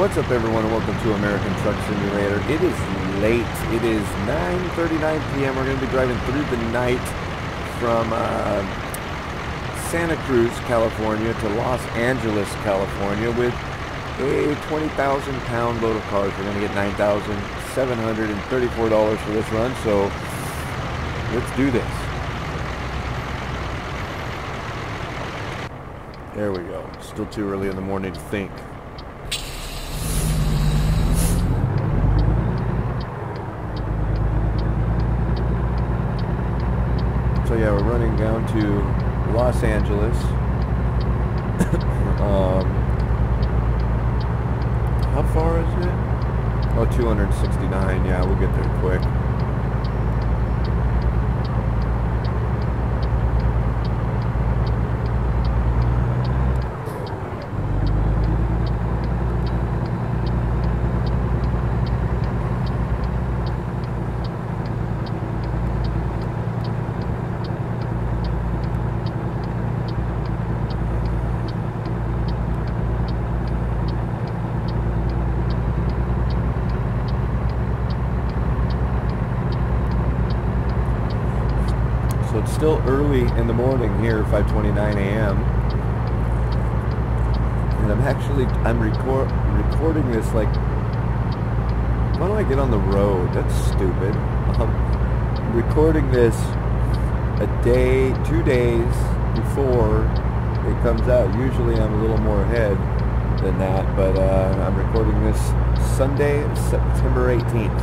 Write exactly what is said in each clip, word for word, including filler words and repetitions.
What's up, everyone, and welcome to American Truck Simulator. It is late. It is nine thirty-nine p m We're going to be driving through the night from uh, Santa Cruz, California to Los Angeles, California with a twenty thousand pound load of cars. We're going to get nine thousand seven hundred thirty-four dollars for this run, so let's do this. There we go. Still too early in the morning to think. So yeah, we're running down to Los Angeles. um, how far is it? Oh, two hundred sixty-nine. Yeah, we'll get there quick. Still early in the morning here, five twenty-nine a m And I'm actually I'm record recording this like, why don't I get on the road? That's stupid. I'm recording this a day, two days before it comes out. Usually I'm a little more ahead than that, but uh, I'm recording this Sunday, September eighteenth.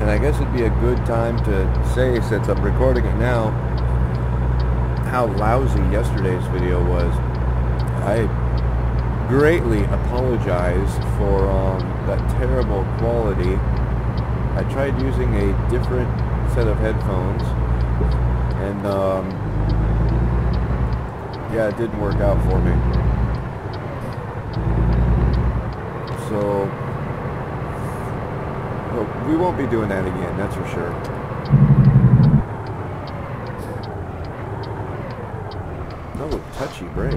And I guess it'd be a good time to say, since I'm recording it now, how lousy yesterday's video was. I greatly apologize for um, that terrible quality. I tried using a different set of headphones, and um, yeah, it didn't work out for me. So we won't be doing that again, that's for sure. No touchy brakes.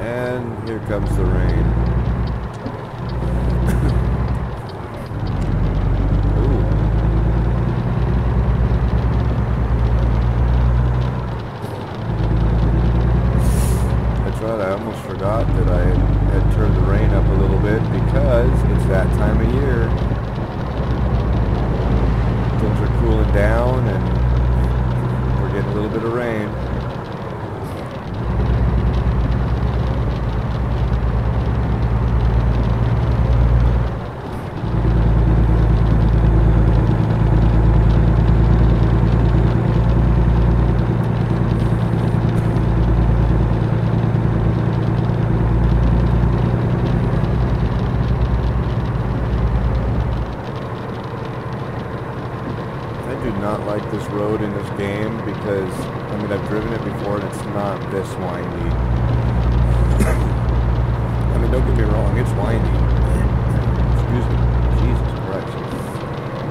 And here comes the rain. This road in this game, because I mean I've driven it before and it's not this windy. I mean, don't get me wrong, it's windy. Excuse me, Jesus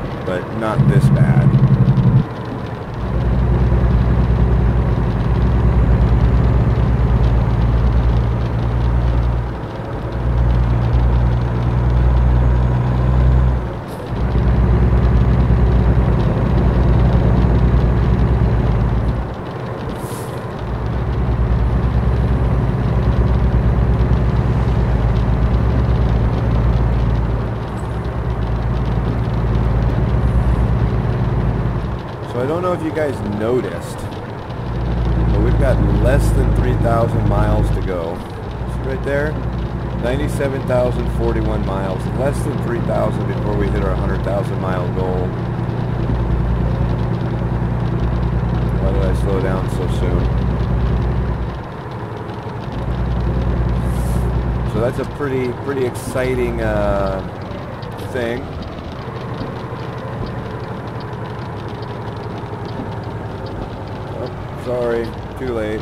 Christ, but not this bad. If you guys noticed, but we've got less than three thousand miles to go. See right there, ninety-seven thousand forty-one miles, less than three thousand before we hit our one hundred thousand mile goal. Why did I slow down so soon? So that's a pretty pretty exciting uh, thing. Sorry, too late.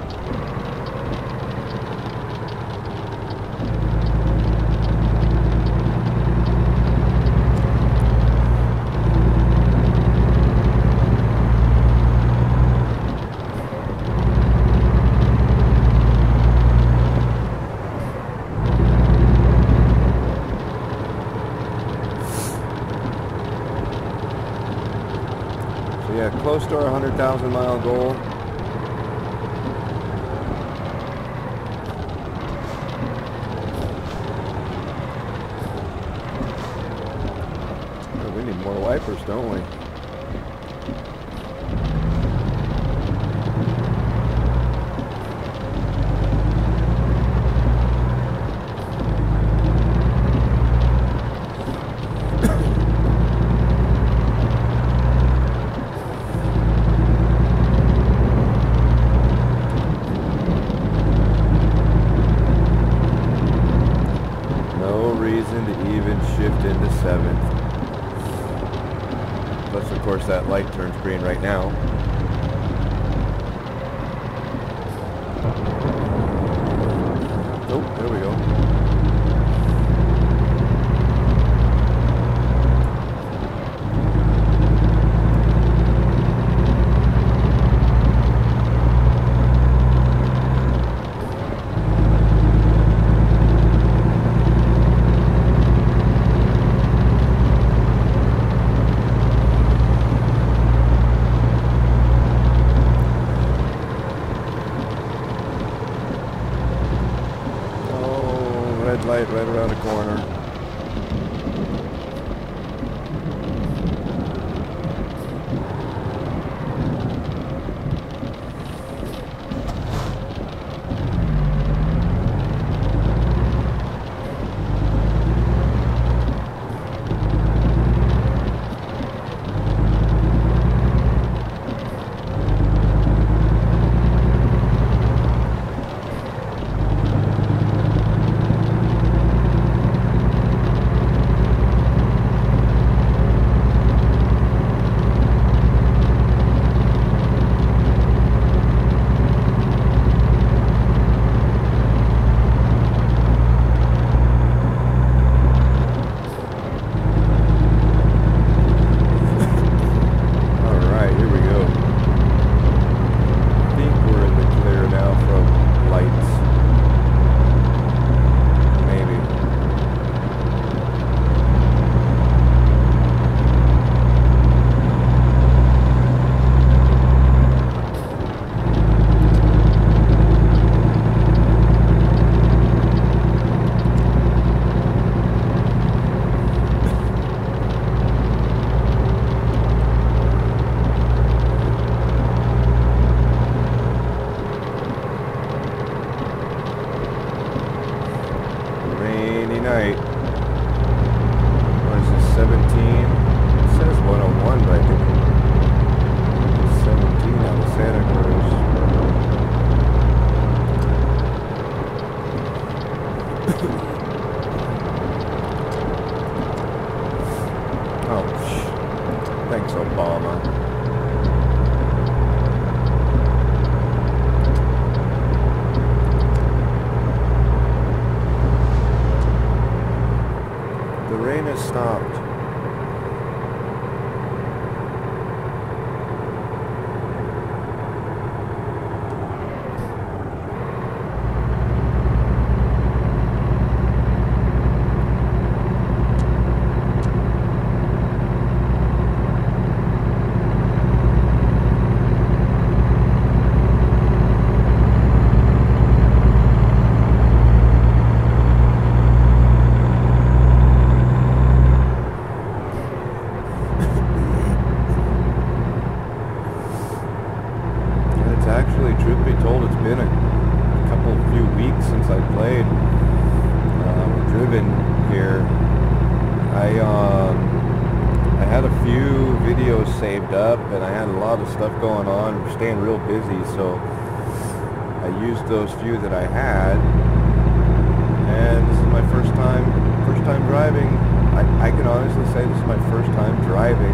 Close to our one hundred thousand mile goal. Oh, we need more wipers, don't we? That light turns green right now. Oh, there we go. Light right around the corner. Saved up, and I had a lot of stuff going on. We're staying real busy, so I used those few that I had, and this is my first time first time driving. I, I can honestly say this is my first time driving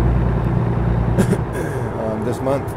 um, this month.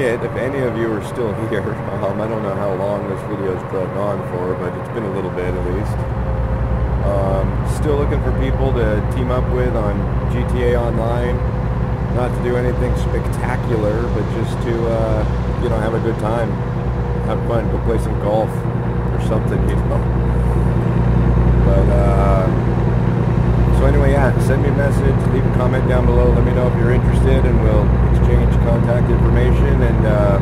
yet, if any of you are still here, um, I don't know how long this video's dragged on for, but it's been a little bit at least. Um, still looking for people to team up with on G T A Online. Not to do anything spectacular, but just to, uh, you know, have a good time. Have fun, go play some golf or something, you know. But, uh, so anyway, yeah, send me a message, leave a comment down below, let me know if you're interested, and we'll exchange contact information and uh,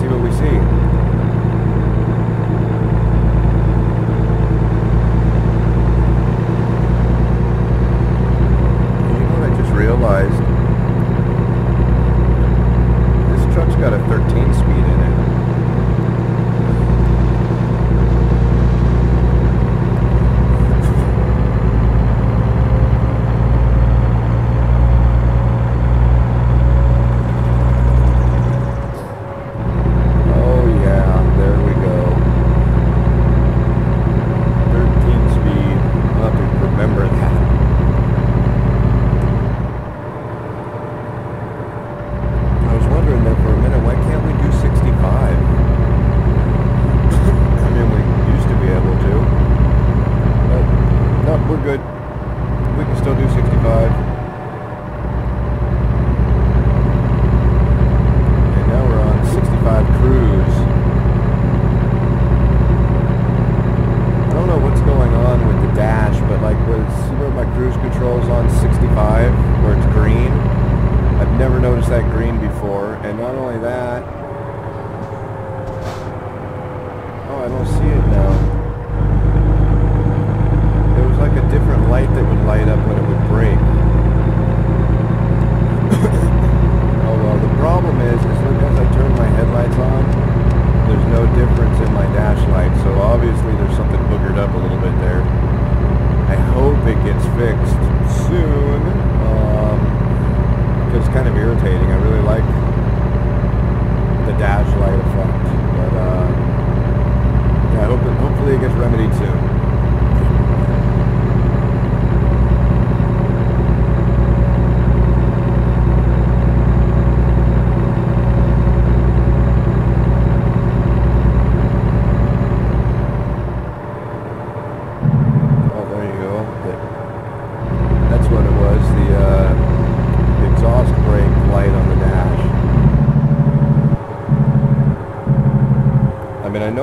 see what we see.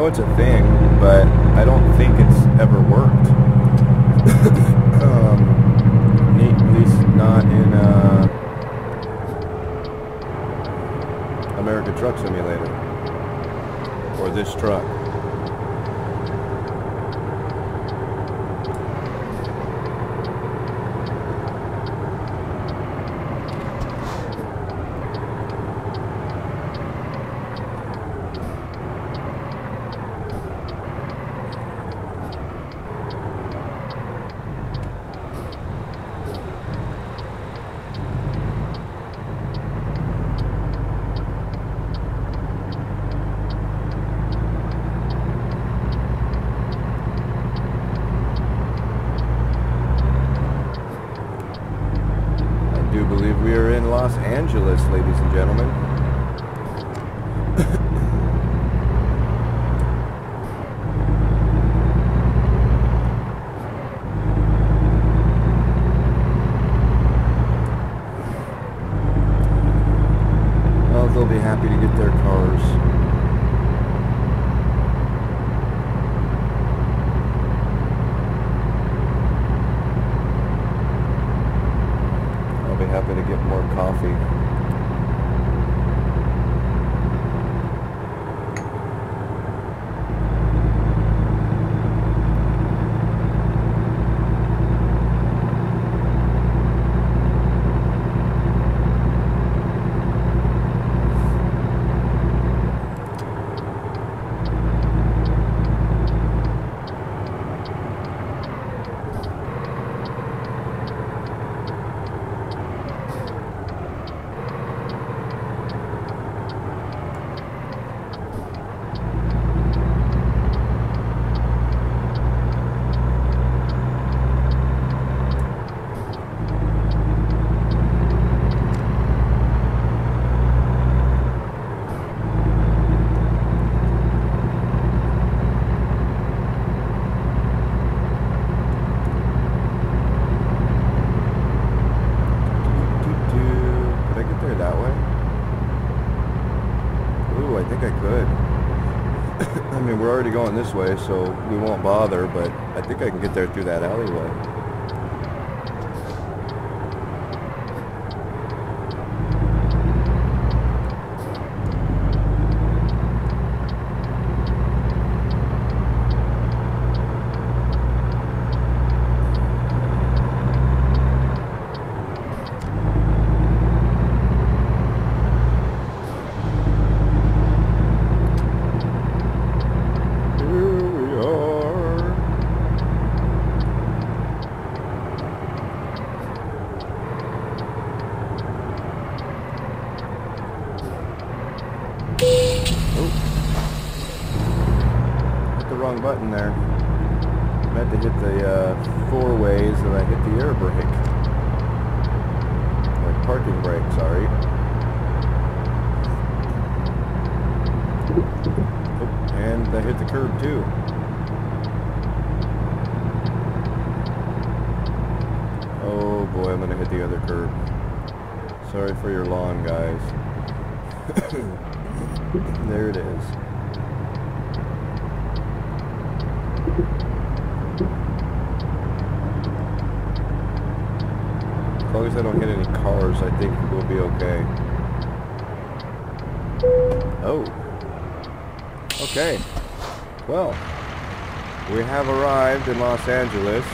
It's a thing, but I don't think it's ever worked. um, at least not in uh, American Truck Simulator or this truck. Los Angeles, ladies and gentlemen. Well, they'll be happy to get their cars. mean, we're already going this way, so we won't bother, but I think I can get there through that alleyway. Button there. I meant to hit the uh, four ways and I hit the air brake. Like parking brake, sorry. Oh, and I hit the curb too. Oh boy, I'm gonna hit the other curb. Sorry for your lawn, guys. There it is. As long as I don't hit any cars, I think we'll be okay. Oh. Okay. Well, we have arrived in Los Angeles.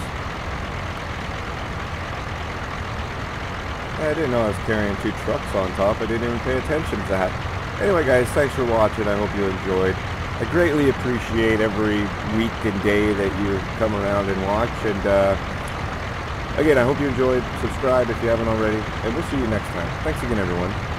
I didn't know I was carrying two trucks on top. I didn't even pay attention to that. Anyway, guys, thanks for watching. I hope you enjoyed. I greatly appreciate every week and day that you come around and watch. And uh, again, I hope you enjoyed. Subscribe if you haven't already. And we'll see you next time. Thanks again, everyone.